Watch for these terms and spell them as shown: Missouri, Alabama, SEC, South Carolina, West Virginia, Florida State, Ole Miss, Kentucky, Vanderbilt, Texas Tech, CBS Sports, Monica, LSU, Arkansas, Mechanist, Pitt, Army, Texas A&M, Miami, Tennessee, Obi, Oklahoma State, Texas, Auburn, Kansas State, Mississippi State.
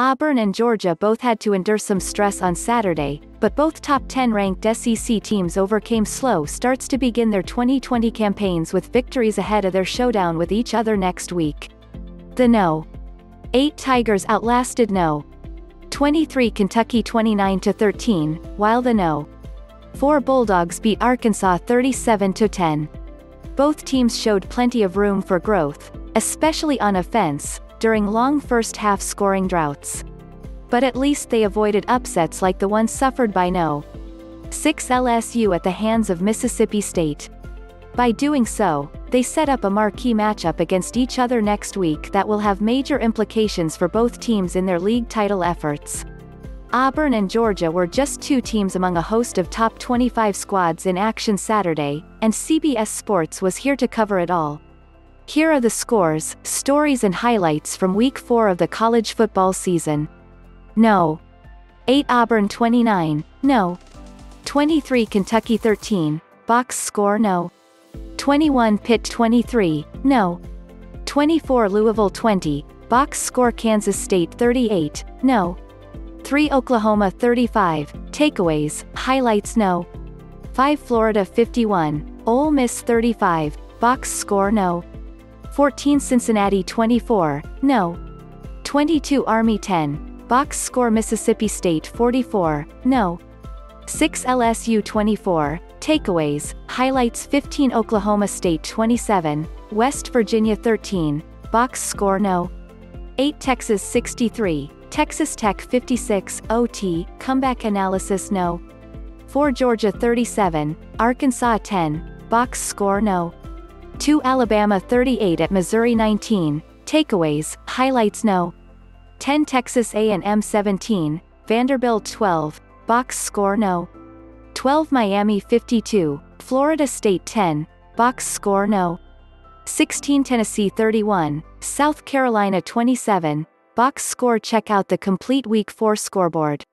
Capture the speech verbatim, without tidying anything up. Auburn and Georgia both had to endure some stress on Saturday, but both top ten ranked S E C teams overcame slow starts to begin their twenty twenty campaigns with victories ahead of their showdown with each other next week. The number eight Tigers outlasted number twenty-three Kentucky twenty-nine to thirteen, while the number four Bulldogs beat Arkansas thirty-seven to ten. Both teams showed plenty of room for growth, especially on offense, during long first-half scoring droughts. But at least they avoided upsets like the one suffered by number six L S U at the hands of Mississippi State. By doing so, they set up a marquee matchup against each other next week that will have major implications for both teams in their league title efforts. Auburn and Georgia were just two teams among a host of top twenty-five squads in action Saturday, and C B S Sports was here to cover it all. Here are the scores, stories and highlights from week four of the college football season. number eight Auburn twenty-nine, number twenty-three Kentucky thirteen, box score number twenty-one Pitt twenty-three, number twenty-four Louisville twenty, box score Kansas State thirty-eight, number three Oklahoma thirty-five, takeaways, highlights number five Florida fifty-one, Ole Miss thirty-five, box score number fourteen Cincinnati twenty-four, number twenty-two Army ten, box score Mississippi State forty-four, number six L S U twenty-four, takeaways, highlights fifteen Oklahoma State twenty-seven, West Virginia thirteen, box score number eight Texas sixty-three, Texas Tech fifty-six, O T, comeback analysis number four Georgia thirty-seven, Arkansas ten, box score number two Alabama thirty-eight at Missouri nineteen, takeaways, highlights number ten Texas A and M seventeen, Vanderbilt twelve, box score number twelve Miami fifty-two, Florida State ten, box score number sixteen Tennessee thirty-one, South Carolina twenty-seven, box score. Check out the complete week four scoreboard.